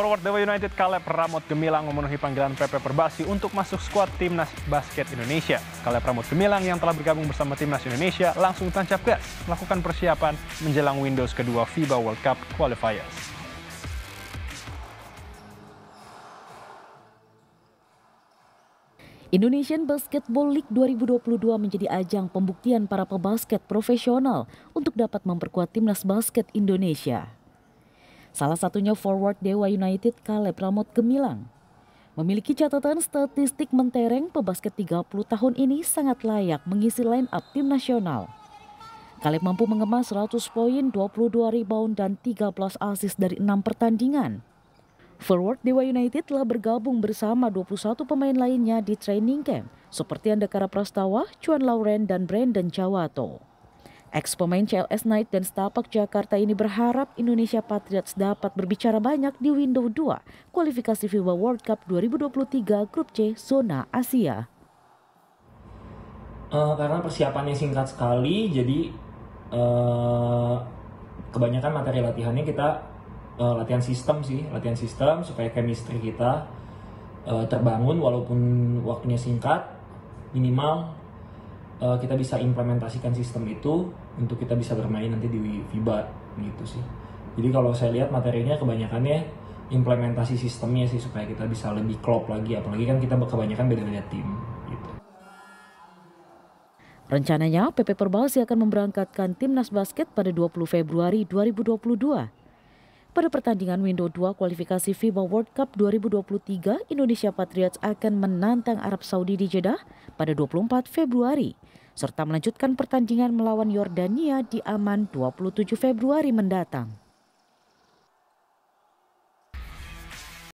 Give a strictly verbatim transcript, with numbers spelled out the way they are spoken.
Forward Dewa United Kaleb Ramot Gemilang memenuhi panggilan P P Perbasi untuk masuk skuad Timnas Basket Indonesia. Kaleb Ramot Gemilang yang telah bergabung bersama Timnas Indonesia langsung tancap gas melakukan persiapan menjelang Windows kedua FIBA World Cup Qualifiers. Indonesian Basketball League dua ribu dua puluh dua menjadi ajang pembuktian para pebasket profesional untuk dapat memperkuat timnas basket Indonesia. Salah satunya forward Dewa United Kaleb Ramot Gemilang. Memiliki catatan statistik mentereng, pebasket tiga puluh tahun ini sangat layak mengisi line up tim nasional. Kaleb mampu mengemas seratus poin, dua puluh dua rebound dan tiga belas assist dari enam pertandingan. Forward Dewa United telah bergabung bersama dua puluh satu pemain lainnya di training camp, seperti Andakara Prastawa, Juan Laurent, dan Brandon Jawato. Ex-pemain C L S Knights dan Stapac Jakarta ini berharap Indonesia Patriots dapat berbicara banyak di window dua kualifikasi FIBA World Cup dua ribu dua puluh tiga Grup C Zona Asia. Uh, karena persiapannya singkat sekali, jadi uh, kebanyakan materi latihannya kita Uh, latihan sistem sih, latihan sistem supaya chemistry kita uh, terbangun walaupun waktunya singkat. Minimal uh, kita bisa implementasikan sistem itu untuk kita bisa bermain nanti di FIBA gitu sih. Jadi kalau saya lihat materinya kebanyakannya implementasi sistemnya sih supaya kita bisa lebih klop lagi, apalagi kan kita kebanyakan beda-beda tim gitu. Rencananya P P Perbalsi akan memberangkatkan timnas basket pada dua puluh Februari dua ribu dua puluh dua. Pada pertandingan window dua kualifikasi FIBA World Cup dua ribu dua puluh tiga, Indonesia Patriots akan menantang Arab Saudi di Jeddah pada dua puluh empat Februari, serta melanjutkan pertandingan melawan Yordania di Amman dua puluh tujuh Februari mendatang.